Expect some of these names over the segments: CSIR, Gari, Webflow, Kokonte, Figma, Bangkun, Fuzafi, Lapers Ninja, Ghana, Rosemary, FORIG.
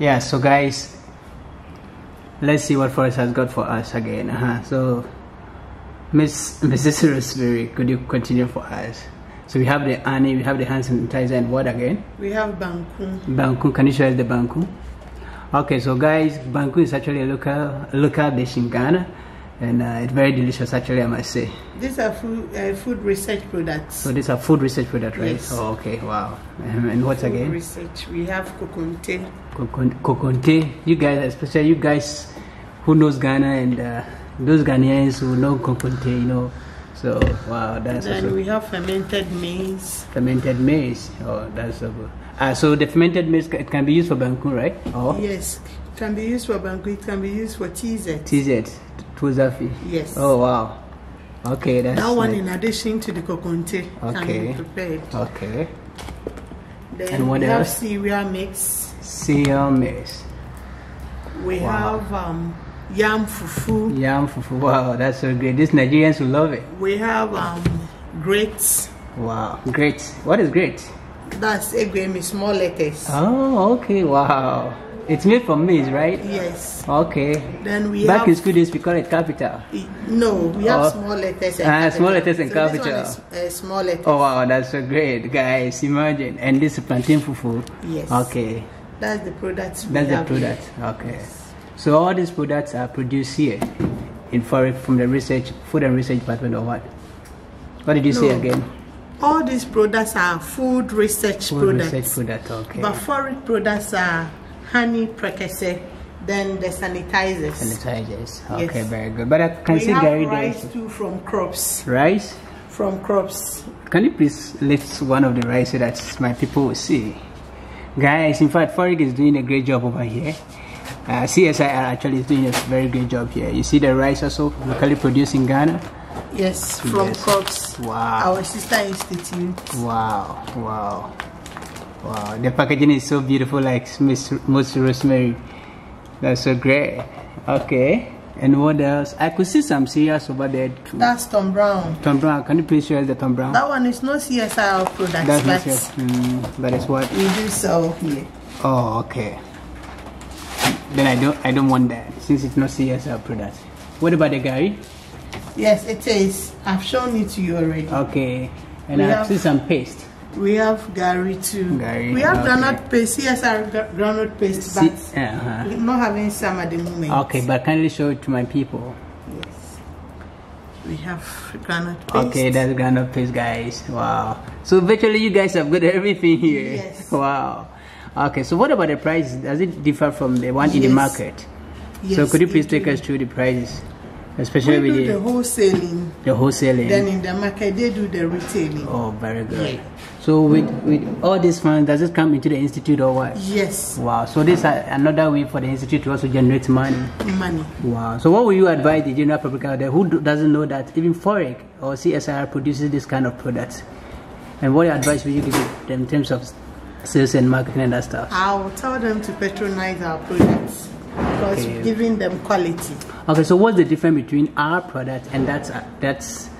Yeah, so guys, let's see what FORIG has got for us again. So Mrs. Rosemary, could you continue for us? So we have the honey, we have the hand sanitizer, and what again? We have Bangkun. Bangkun, can you show us the Bangkun? Okay, so guys, Bangkun is actually a local dish in Ghana, and it's very delicious actually, I must say. These are food research products. So these are food research products, right? Yes. Oh, okay, wow. And what food again? Research. We have Kokonte. Kokonte. You guys, especially you guys who knows Ghana and those Ghanaians who know Kokonte, you know. So wow, that's then also, we have fermented maize. Fermented maize. Oh, that's so good. So the fermented maize, it can be used for Bangkun, right? Oh. Yes, it can be used for Bangkun. It can be used for TZ. TZ, Fuzafi. Yes. Oh wow. Okay, that's that one nice. In addition to the Kokonte. Okay. Can be prepared. Okay. Then and what we else? Have cereal mix. Cereal mix. We wow. have yam fufu. Yam fufu. Wow, that's so great. These Nigerians will love it. We have grapes. Wow, grapes. What is grapes? That's a grain with small lettuce. Oh, okay. Wow. It's made from maize, right? Yes. Okay. Then we back have, in school days, we call it capital. No, we have small lettuce. And small lettuce and so capital. This one is, small lettuce. Oh wow, that's so great, guys. Imagine. And this is plantain fufu. Yes. Okay. That's the product. That's the product. Here. Okay. Yes. So all these products are produced here in FORIG from the research, food and research department or what? What did you say again? All these products are food research products. Research product, okay. But FORIG products are honey precursor, then the sanitizers. Sanitizers, okay, yes. Very good. But I can see Gari rice too from crops. Rice? From crops. Can you please lift one of the rice so that my people will see? Guys, in fact, FORIG is doing a great job over here. CSIR actually is doing a very great job here. You see the rice also locally produced in Ghana? Yes, from crops. Wow. Our sister institute. Wow, wow, wow. The packaging is so beautiful, like Miss Rosemary. That's so great. Okay, and what else? I could see some cereals over there too. That's Tom Brown. Tom Brown, can you please show us the Tom Brown? That one is not CSIR products, that's but, but it's what? We do sell here. Oh, okay. Then I don't want that since it's not CSIR product. What about the Gari? Yes, it is. I've shown it to you already. Okay, and I see some paste. We have Gari too. Gari, we have groundnut paste. CSIR groundnut paste, but we're not having some at the moment. Okay, but kindly show it to my people. Yes, we have groundnut paste. Okay, that's groundnut paste, guys. Wow. So virtually, you guys have got everything here. Yes. Wow. Okay, so what about the price? Does it differ from the one in the market? Yes. So could you please take us through the prices, especially with the wholesaling? The wholesaling. Then in the market they do the retailing. Oh, very good. Yeah. So with all this funds, does it come into the institute or what? Yes. Wow. So this is another way for the institute to also generate money. Money. Wow. So what will you advise the general public out there who doesn't know that even FORIG or CSIR produces this kind of products? And what advice will you give them in terms of sales and marketing and that stuff? I'll tell them to patronize our products because we're giving them quality. Okay, so what's the difference between our product and that's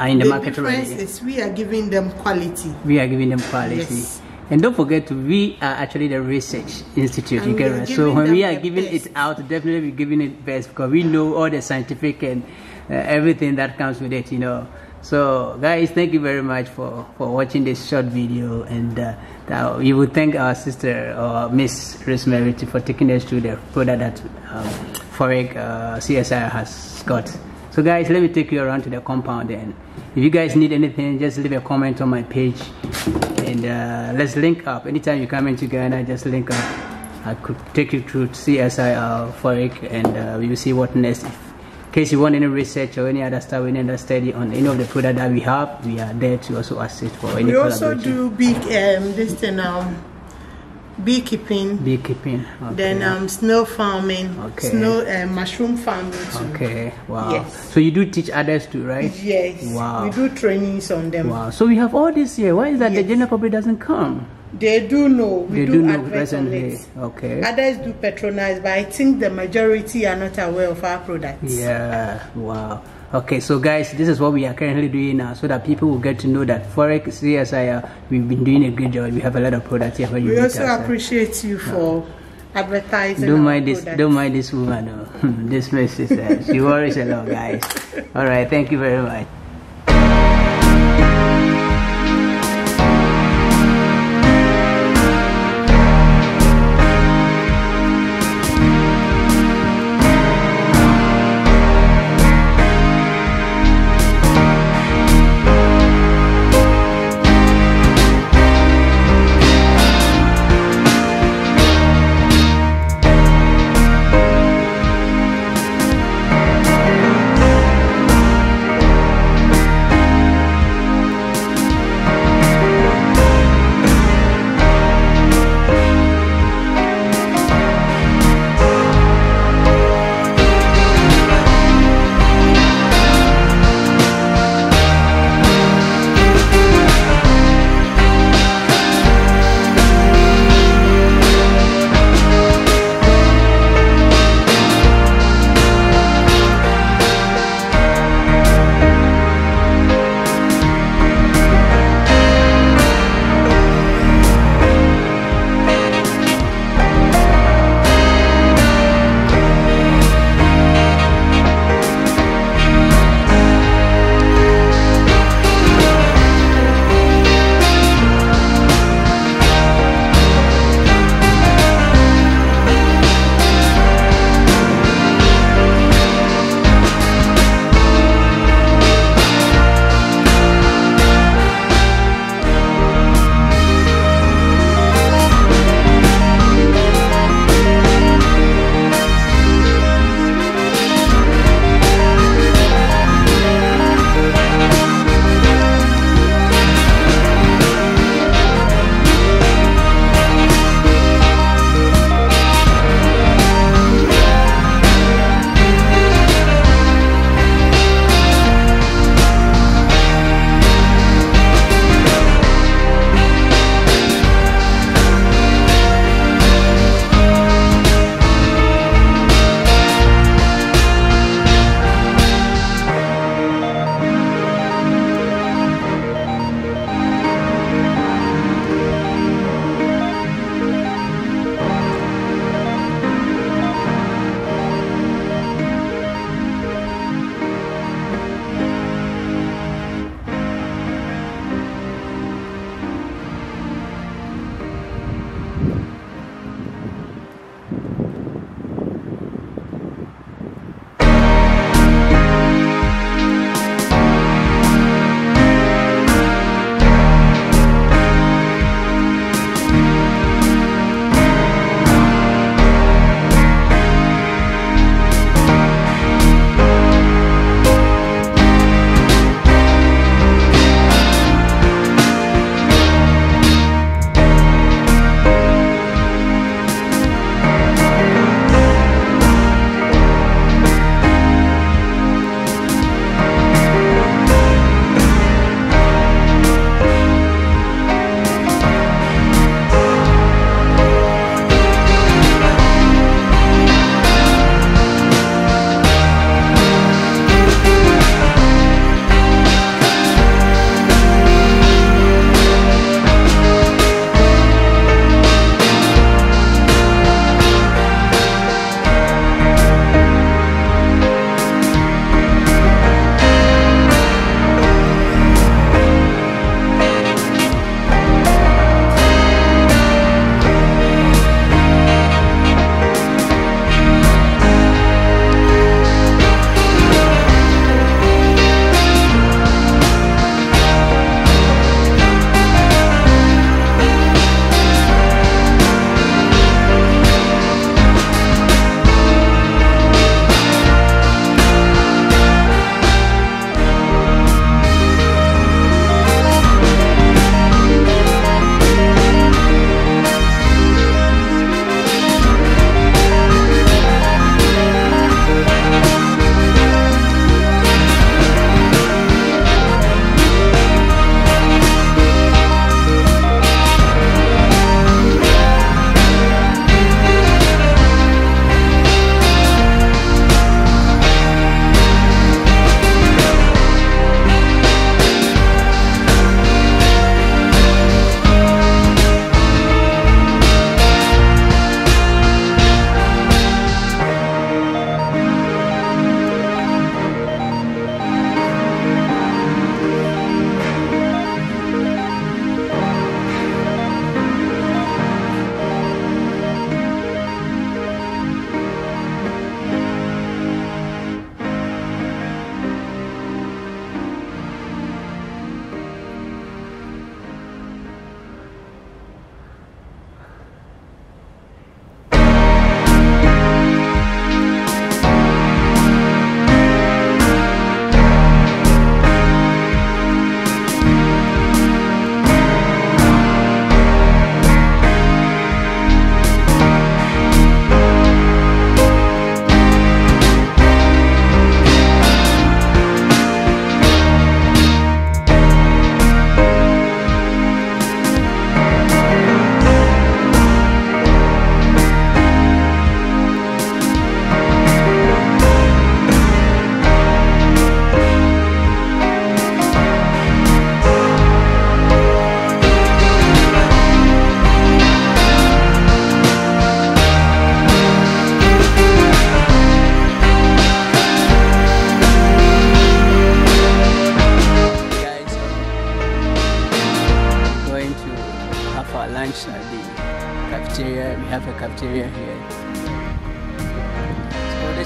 in the market already? The difference is we are giving them quality. We are giving them quality. Yes. And don't forget, we are actually the research institute. You get right. So when we are giving it out, definitely we're giving it best because we know all the scientific and everything that comes with it, you know. So guys, thank you very much for watching this short video, and we will thank our sister Miss Rosemary for taking us through the product that FORIG CSIR has got. So guys, let me take you around to the compound, and if you guys need anything, just leave a comment on my page, and let's link up. Anytime you come into Ghana, just link up. I could take you through CSIR, FORIG, and we will see what next. In case you want any research or any other stuff, any other study on any of the product that we have, we are there to also assist for any. We also do beekeeping. Beekeeping. Okay. Then snow farming. Okay. Snow mushroom farming too. Okay. Wow. Yes. So you do teach others too, right? Yes. Wow. We do trainings on them. Wow. So we have all this here. Why is that the general public doesn't come? They do know. We do know presently. Okay. Others do patronize, but I think the majority are not aware of our products. Yeah. Wow. Okay, so guys, this is what we are currently doing now, so that people will get to know that FORIG, CSIR, we've been doing a great job. We have a lot of products here. We also appreciate you for advertising. Don't mind this woman though. This message, she worries a lot, guys. All right, thank you very much.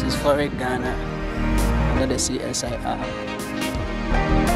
This is FORIG Ghana under the CSIR.